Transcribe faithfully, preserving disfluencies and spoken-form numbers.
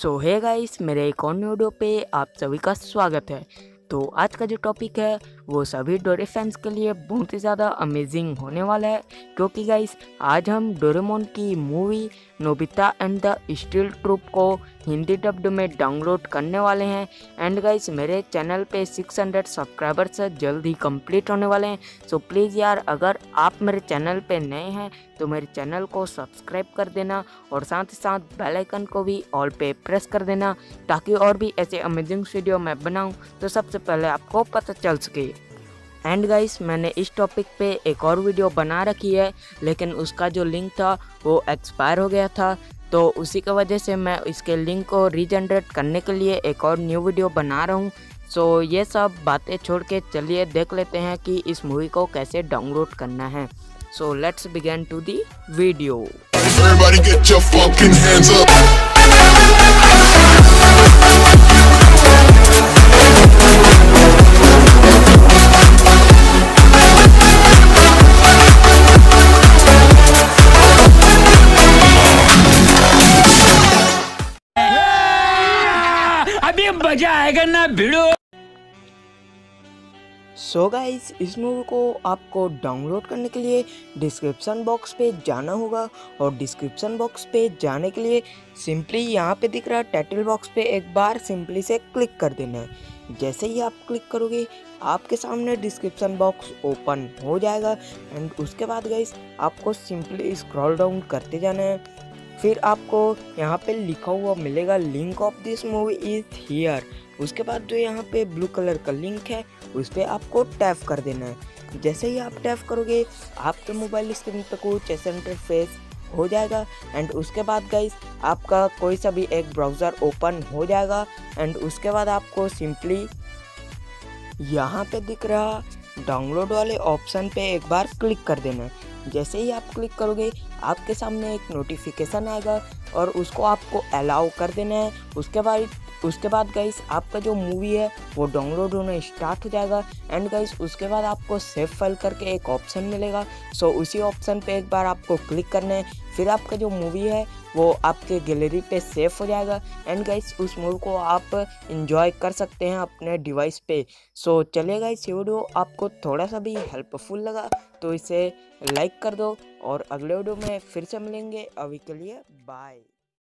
सो hey guys, मेरे एक और वीडियो पे आप सभी का स्वागत है। तो आज का जो टॉपिक है वो सभी डोरे फैंस के लिए बहुत ही ज़्यादा अमेजिंग होने वाला है, क्योंकि गाइस आज हम डोरेमोन की movie Nobita and the steel troop को हिंदी डब्ड में डाउनलोड करने वाले हैं। एंड गाइस मेरे चैनल पे सिक्स हंड्रेड सब्सक्राइबर्स जल्द ही कंप्लीट होने वाले हैं। सो प्लीज़ यार, अगर आप मेरे चैनल पे नए हैं तो मेरे चैनल को सब्सक्राइब कर देना और साथ ही साथ बेल आइकन को भी ऑल पे प्रेस कर देना, ताकि और भी ऐसे अमेजिंग वीडियो मैं बनाऊं तो सबसे पहले आपको पता चल सके। एंड गाइस मैंने इस टॉपिक पे एक और वीडियो बना रखी है, लेकिन उसका जो लिंक था वो एक्सपायर हो गया था, तो उसी की वजह से मैं इसके लिंक को रीजनरेट करने के लिए एक और न्यू वीडियो बना रहा हूँ। सो ये सब बातें छोड़ के चलिए देख लेते हैं कि इस मूवी को कैसे डाउनलोड करना है। So let's begin to the video. So guys, इस मूवी को आपको डाउनलोड करने के लिए डिस्क्रिप्शन बॉक्स पे जाना होगा, और डिस्क्रिप्शन बॉक्स पे जाने के लिए सिंपली यहाँ पे दिख रहा टाइटल बॉक्स पे एक बार सिंपली से क्लिक कर देना है। जैसे ही आप क्लिक करोगे आपके सामने डिस्क्रिप्शन बॉक्स ओपन हो जाएगा। एंड उसके बाद गाइस आपको सिंपली स्क्रॉल डाउन करते जाना है, फिर आपको यहाँ पे लिखा हुआ मिलेगा link of this movie is here. उसके बाद जो यहाँ पे ब्लू कलर का लिंक है उस पर आपको टैप कर देना है। जैसे ही आप टैप करोगे आपके मोबाइल स्क्रीन पर कुछ ऐसा इंटरफेस हो जाएगा। एंड उसके बाद गाइस आपका कोई सा भी एक ब्राउज़र ओपन हो जाएगा। एंड उसके बाद आपको सिंपली यहाँ पे दिख रहा डाउनलोड वाले ऑप्शन पे एक बार क्लिक कर देना है। जैसे ही आप क्लिक करोगे आपके सामने एक नोटिफिकेशन आएगा और उसको आपको अलाउ कर देना है। उसके बाद उसके बाद गाइस आपका जो मूवी है वो डाउनलोड होना स्टार्ट हो जाएगा। एंड गाइस उसके बाद आपको सेव फाइल करके एक ऑप्शन मिलेगा, सो उसी ऑप्शन पे एक बार आपको क्लिक करना है, फिर आपका जो मूवी है वो आपके गैलरी पे सेव हो जाएगा। एंड गाइस उस मूवी को आप इंजॉय कर सकते हैं अपने डिवाइस पे। सो चलिए गाइस, ये वीडियो आपको थोड़ा सा भी हेल्पफुल लगा तो इसे लाइक कर दो, और अगले वीडियो में फिर से मिलेंगे। अभी के लिए बाय।